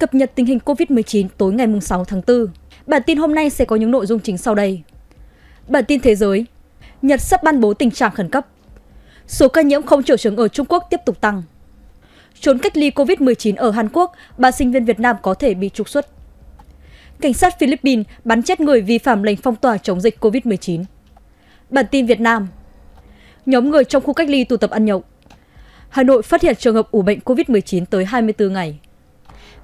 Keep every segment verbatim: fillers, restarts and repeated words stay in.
cập nhật tình hình Covid mười chín tối ngày sáu tháng tư. Bản tin hôm nay sẽ có những nội dung chính sau đây. Bản tin thế giới, Nhật sắp ban bố tình trạng khẩn cấp. Số ca nhiễm không triệu chứng ở Trung Quốc tiếp tục tăng. Trốn cách ly Covid mười chín ở Hàn Quốc, ba sinh viên Việt Nam có thể bị trục xuất. Cảnh sát Philippines bắn chết người vi phạm lệnh phong tỏa chống dịch Covid mười chín. Bản tin Việt Nam, nhóm người trong khu cách ly tụ tập ăn nhậu. Hà Nội phát hiện trường hợp ủ bệnh Covid mười chín tới hai mươi tư ngày.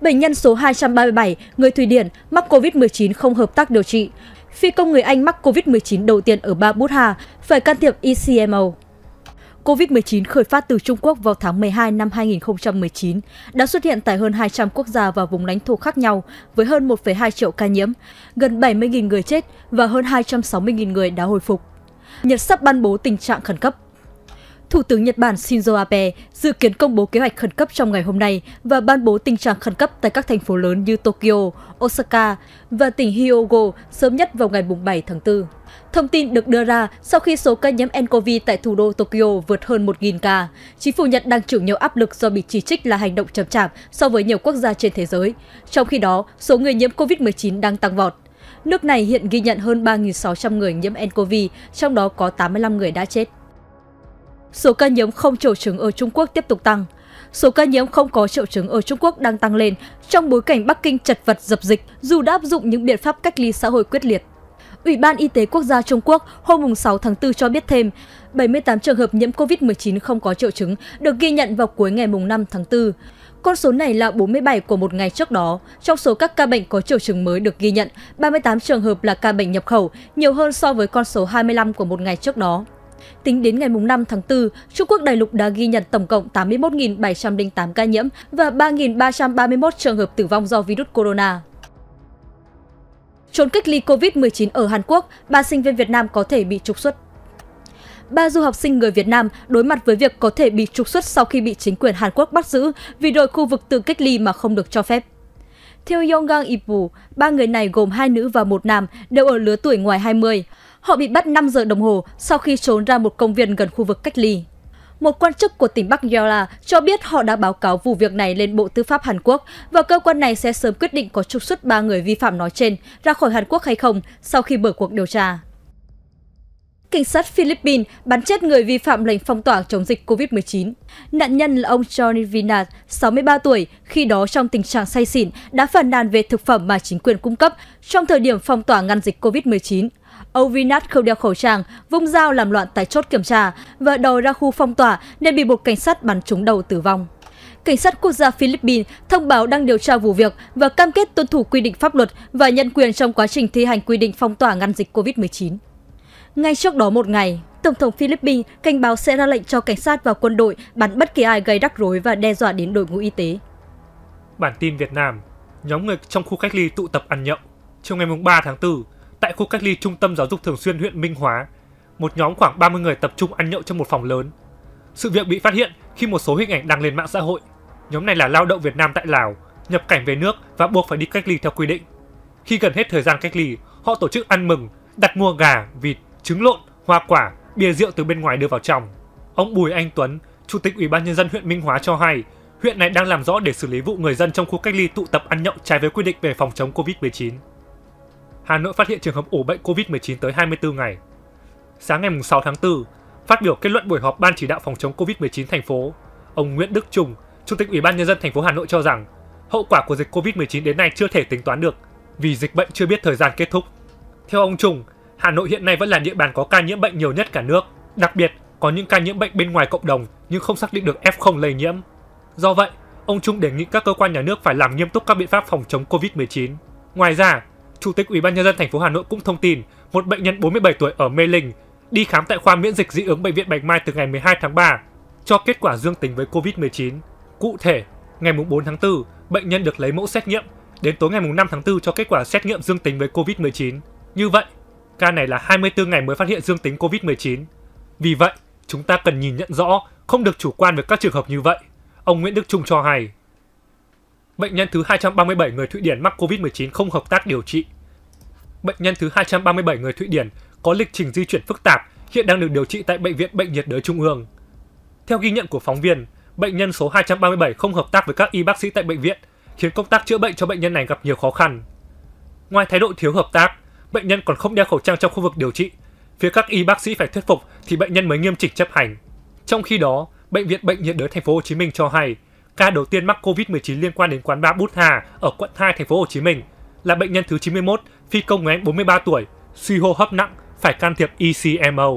Bệnh nhân số hai trăm ba mươi bảy, người Thụy Điển, mắc Covid mười chín không hợp tác điều trị. Phi công người Anh mắc Covid mười chín đầu tiên ở Ba Bút Hà, phải can thiệp E C M O. Covid mười chín khởi phát từ Trung Quốc vào tháng mười hai năm hai nghìn không trăm mười chín, đã xuất hiện tại hơn hai trăm quốc gia và vùng lãnh thổ khác nhau với hơn một phẩy hai triệu ca nhiễm, gần bảy mươi nghìn người chết và hơn hai trăm sáu mươi nghìn người đã hồi phục. Nhật sắp ban bố tình trạng khẩn cấp. Thủ tướng Nhật Bản Shinzo Abe dự kiến công bố kế hoạch khẩn cấp trong ngày hôm nay và ban bố tình trạng khẩn cấp tại các thành phố lớn như Tokyo, Osaka và tỉnh Hyogo sớm nhất vào ngày bảy tháng tư. Thông tin được đưa ra sau khi số ca nhiễm nCoV tại thủ đô Tokyo vượt hơn một nghìn ca. Chính phủ Nhật đang chịu nhiều áp lực do bị chỉ trích là hành động chậm chạp so với nhiều quốc gia trên thế giới. Trong khi đó, số người nhiễm Covid mười chín đang tăng vọt. Nước này hiện ghi nhận hơn ba nghìn sáu trăm người nhiễm nCoV, trong đó có tám mươi lăm người đã chết. Số ca nhiễm không triệu chứng ở Trung Quốc tiếp tục tăng. Số ca nhiễm không có triệu chứng ở Trung Quốc đang tăng lên trong bối cảnh Bắc Kinh chật vật dập dịch dù đã áp dụng những biện pháp cách ly xã hội quyết liệt. Ủy ban Y tế Quốc gia Trung Quốc hôm sáu tháng tư cho biết thêm bảy mươi tám trường hợp nhiễm Covid mười chín không có triệu chứng được ghi nhận vào cuối ngày năm tháng tư. Con số này là bốn mươi bảy của một ngày trước đó. Trong số các ca bệnh có triệu chứng mới được ghi nhận, ba mươi tám trường hợp là ca bệnh nhập khẩu, nhiều hơn so với con số hai mươi lăm của một ngày trước đó. Tính đến ngày năm tháng tư, Trung Quốc đại lục đã ghi nhận tổng cộng tám mươi mốt nghìn bảy trăm lẻ tám ca nhiễm và ba nghìn ba trăm ba mươi mốt trường hợp tử vong do virus corona. Trốn cách ly Covid mười chín ở Hàn Quốc, ba sinh viên Việt Nam có thể bị trục xuất. Ba du học sinh người Việt Nam đối mặt với việc có thể bị trục xuất sau khi bị chính quyền Hàn Quốc bắt giữ vì rời khu vực tự cách ly mà không được cho phép. Theo Yonhang Ibu, ba người này gồm hai nữ và một nam, đều ở lứa tuổi ngoài hai mươi. Họ bị bắt năm giờ đồng hồ sau khi trốn ra một công viên gần khu vực cách ly. Một quan chức của tỉnh Bắc Gyeolla cho biết họ đã báo cáo vụ việc này lên Bộ Tư pháp Hàn Quốc và cơ quan này sẽ sớm quyết định có trục xuất ba người vi phạm nói trên ra khỏi Hàn Quốc hay không sau khi mở cuộc điều tra. Cảnh sát Philippines bắn chết người vi phạm lệnh phong tỏa chống dịch Covid mười chín. Nạn nhân là ông Johnny Vinat, sáu mươi ba tuổi, khi đó trong tình trạng say xỉn, đã phàn nàn về thực phẩm mà chính quyền cung cấp trong thời điểm phong tỏa ngăn dịch Covid mười chín. Ông Vinat không đeo khẩu trang, vung dao làm loạn tại chốt kiểm tra và đòi ra khu phong tỏa nên bị một cảnh sát bắn trúng đầu tử vong. Cảnh sát quốc gia Philippines thông báo đang điều tra vụ việc và cam kết tuân thủ quy định pháp luật và nhân quyền trong quá trình thi hành quy định phong tỏa ngăn dịch Covid mười chín. Ngay trước đó một ngày, Tổng thống Philippines cảnh báo sẽ ra lệnh cho cảnh sát và quân đội bắn bất kỳ ai gây rắc rối và đe dọa đến đội ngũ y tế. Bản tin Việt Nam, nhóm người trong khu cách ly tụ tập ăn nhậu. Chiều ngày ba tháng tư, tại khu cách ly Trung tâm Giáo dục Thường xuyên huyện Minh Hóa, một nhóm khoảng ba mươi người tập trung ăn nhậu trong một phòng lớn. Sự việc bị phát hiện khi một số hình ảnh đăng lên mạng xã hội. Nhóm này là lao động Việt Nam tại Lào, nhập cảnh về nước và buộc phải đi cách ly theo quy định. Khi gần hết thời gian cách ly, họ tổ chức ăn mừng, đặt mua gà, vịt, trứng lộn, hoa quả, bia rượu từ bên ngoài đưa vào trong. Ông Bùi Anh Tuấn, Chủ tịch Ủy ban Nhân dân huyện Minh Hóa cho hay, huyện này đang làm rõ để xử lý vụ người dân trong khu cách ly tụ tập ăn nhậu trái với quy định về phòng chống Covid mười chín. Hà Nội phát hiện trường hợp ủ bệnh Covid mười chín tới hai mươi tư ngày. Sáng ngày sáu tháng tư, phát biểu kết luận buổi họp Ban chỉ đạo phòng chống Covid mười chín thành phố, ông Nguyễn Đức Trung, Chủ tịch Ủy ban Nhân dân thành phố Hà Nội cho rằng hậu quả của dịch Covid mười chín đến nay chưa thể tính toán được vì dịch bệnh chưa biết thời gian kết thúc. Theo ông Trung, Hà Nội hiện nay vẫn là địa bàn có ca nhiễm bệnh nhiều nhất cả nước, đặc biệt có những ca nhiễm bệnh bên ngoài cộng đồng nhưng không xác định được ép không lây nhiễm. Do vậy, ông Trung đề nghị các cơ quan nhà nước phải làm nghiêm túc các biện pháp phòng chống Covid mười chín. Ngoài ra, Chủ tịch Ủy ban Nhân dân thành phố Hà Nội cũng thông tin một bệnh nhân bốn mươi bảy tuổi ở Mê Linh đi khám tại khoa miễn dịch dị ứng bệnh viện Bạch Mai từ ngày mười hai tháng ba cho kết quả dương tính với Covid mười chín. Cụ thể, ngày bốn tháng tư, bệnh nhân được lấy mẫu xét nghiệm, đến tối ngày năm tháng tư cho kết quả xét nghiệm dương tính với Covid mười chín. Như vậy, ca này là hai mươi tư ngày mới phát hiện dương tính Covid mười chín. Vì vậy, chúng ta cần nhìn nhận rõ, không được chủ quan với các trường hợp như vậy, ông Nguyễn Đức Trung cho hay. Bệnh nhân thứ hai trăm ba mươi bảy người Thụy Điển mắc Covid mười chín không hợp tác điều trị. Bệnh nhân thứ hai trăm ba mươi bảy người Thụy Điển có lịch trình di chuyển phức tạp, hiện đang được điều trị tại Bệnh viện Bệnh nhiệt đới Trung ương. Theo ghi nhận của phóng viên, bệnh nhân số hai trăm ba mươi bảy không hợp tác với các y bác sĩ tại bệnh viện, khiến công tác chữa bệnh cho bệnh nhân này gặp nhiều khó khăn. Ngoài thái độ thiếu hợp tác, bệnh nhân còn không đeo khẩu trang trong khu vực điều trị. Phía các y bác sĩ phải thuyết phục thì bệnh nhân mới nghiêm chỉnh chấp hành. Trong khi đó, Bệnh viện Bệnh nhiệt đới Thành phố Hồ Chí Minh cho hay ca đầu tiên mắc Covid mười chín liên quan đến quán Ba Bút Hà ở quận hai Thành phố Hồ Chí Minh là bệnh nhân thứ chín mươi mốt, phi công người Anh bốn mươi ba tuổi, suy hô hấp nặng, phải can thiệp E C M O.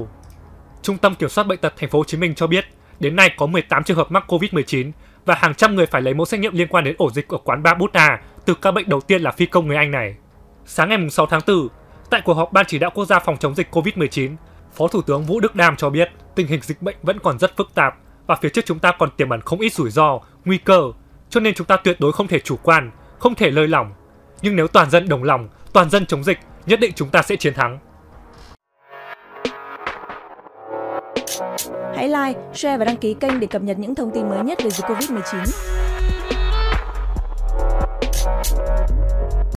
Trung tâm Kiểm soát Bệnh tật Thành phố Hồ Chí Minh cho biết đến nay có mười tám trường hợp mắc Covid mười chín và hàng trăm người phải lấy mẫu xét nghiệm liên quan đến ổ dịch ở quán Ba Bút Hà từ ca bệnh đầu tiên là phi công người Anh này. Sáng ngày sáu tháng tư, tại cuộc họp Ban Chỉ đạo Quốc gia phòng chống dịch Covid mười chín, Phó Thủ tướng Vũ Đức Đam cho biết tình hình dịch bệnh vẫn còn rất phức tạp và phía trước chúng ta còn tiềm ẩn không ít rủi ro, nguy cơ, cho nên chúng ta tuyệt đối không thể chủ quan, không thể lơi lỏng. Nhưng nếu toàn dân đồng lòng, toàn dân chống dịch, nhất định chúng ta sẽ chiến thắng. Hãy like, share và đăng ký kênh để cập nhật những thông tin mới nhất về dịch Covid mười chín.